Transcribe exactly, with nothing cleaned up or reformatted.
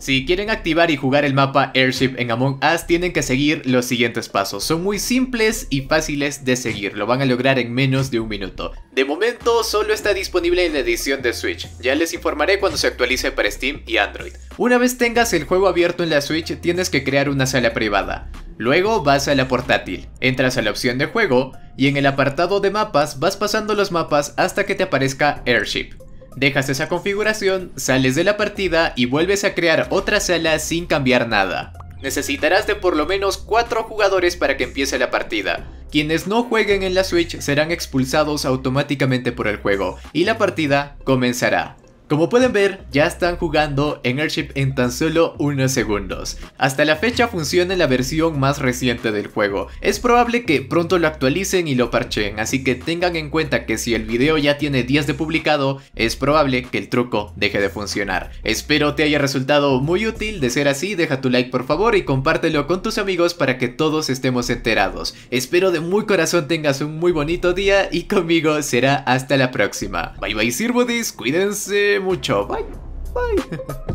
Si quieren activar y jugar el mapa Airship en Among Us, tienen que seguir los siguientes pasos. Son muy simples y fáciles de seguir, lo van a lograr en menos de un minuto. De momento solo está disponible en la edición de Switch, ya les informaré cuando se actualice para Steam y Android. Una vez tengas el juego abierto en la Switch, tienes que crear una sala privada. Luego vas a la portátil, entras a la opción de juego y en el apartado de mapas vas pasando los mapas hasta que te aparezca Airship. Dejas esa configuración, sales de la partida y vuelves a crear otra sala sin cambiar nada. Necesitarás de por lo menos cuatro jugadores para que empiece la partida. Quienes no jueguen en la Switch serán expulsados automáticamente por el juego y la partida comenzará. Como pueden ver, ya están jugando en Airship en tan solo unos segundos. Hasta la fecha funciona la versión más reciente del juego. Es probable que pronto lo actualicen y lo parchen, así que tengan en cuenta que si el video ya tiene días de publicado, es probable que el truco deje de funcionar. Espero te haya resultado muy útil. De ser así, deja tu like por favor y compártelo con tus amigos para que todos estemos enterados. Espero de muy corazón tengas un muy bonito día y conmigo será hasta la próxima. Bye bye Sir Buddies, cuídense mucho, bye, bye.